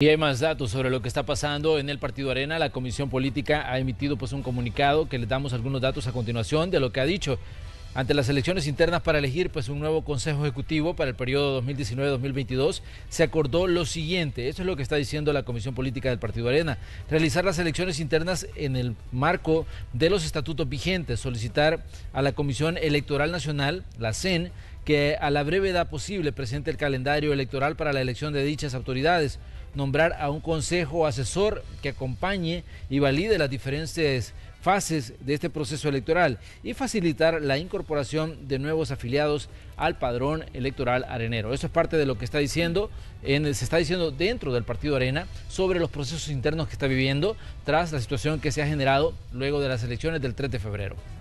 Y hay más datos sobre lo que está pasando en el Partido Arena. La Comisión Política ha emitido un comunicado que les damos algunos datos a continuación de lo que ha dicho ante las elecciones internas para elegir un nuevo Consejo Ejecutivo para el periodo 2019-2022. Se acordó lo siguiente, eso es lo que está diciendo la Comisión Política del Partido Arena: realizar las elecciones internas en el marco de los estatutos vigentes, solicitar a la Comisión Electoral Nacional, la CEN, que a la brevedad posible presente el calendario electoral para la elección de dichas autoridades, nombrar a un consejo asesor que acompañe y valide las diferentes fases de este proceso electoral y facilitar la incorporación de nuevos afiliados al padrón electoral arenero. Eso es parte de lo que está diciendo, se está diciendo dentro del Partido Arena sobre los procesos internos que está viviendo tras la situación que se ha generado luego de las elecciones del 3 de febrero.